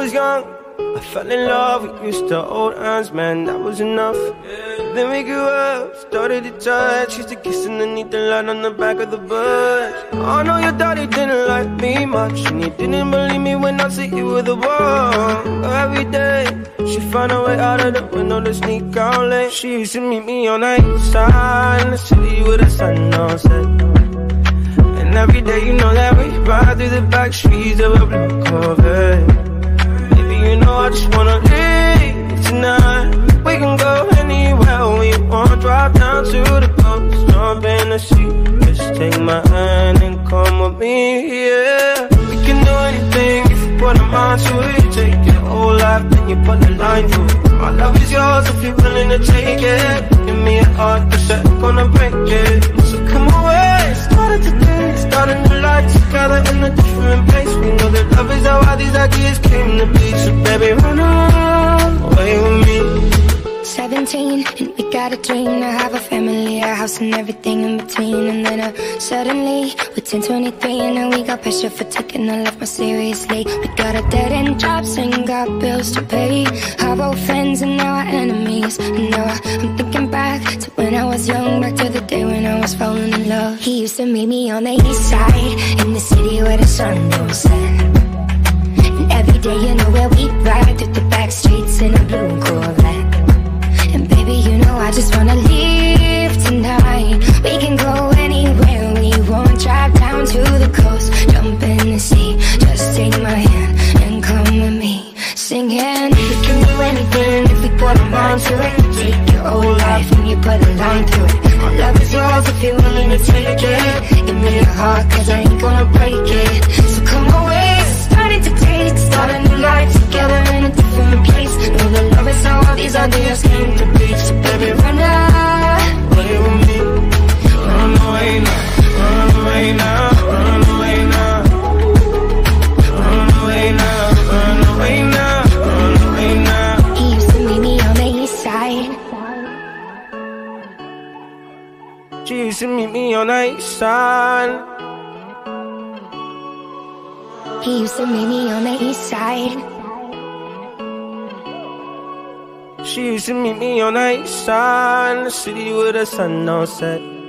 was young, I fell in love. We used to hold hands, man, that was enough. Then we grew up, started to touch. Used to kiss underneath the light on the back of the bus. I know your daddy didn't like me much, and he didn't believe me when I said you were the one. Every day, she found a way out of the window to sneak out late. She used to meet me on the Eastside, in the city with the sun on set. And every day, you know that we ride through the back streets of a blue Corvette. Baby, you know I just wanna leave tonight. We can go anywhere we want, drive down to the coast, jump in the sea. Just take my hand and come with me, yeah. We can do anything if you put a mind to it. You take your whole life, then you put the line through it. My love is yours if you're willing to take it. Give me a heart, 'cause I'm gonna break it. So come away, start it today. Starting to light together in a different place. We know that love is how all these ideas came to be. So baby, run away with me. 17 and we got a dream. I have a family, a house and everything in between. And then suddenly we're 10, 23, and now we got pressure for taking our life more seriously. We got a dead end jobs and got bills to pay. Our old friends and now our enemies. And now I'm thinking back to when I was young, back to the day when I was falling in love. He used to meet me on the east side, in the city where the sun don't set. And every day, you know where we ride through the back streets in a blue Corvette. And baby, you know I just wanna leave tonight. We can go anywhere we want, drive down to the coast, jump in the sea. Just take my hand and come with me, singing. We can do anything if we put our mind to it. Take your whole life and you put a line through it. My love is yours if you're willing to take it. Give me your heart 'cause I ain't gonna break it. So come away, start it today, start a new life together in a different place. Know the love is how all these ideas came to be. So baby, run away with me. Run away now, run away now, run away now. Run away now, run away now, run away now. He used to meet me on the east side. She used to meet me on the east side. He used to meet me on the east side. She used to meet me on the east side, in the city with the sun all set.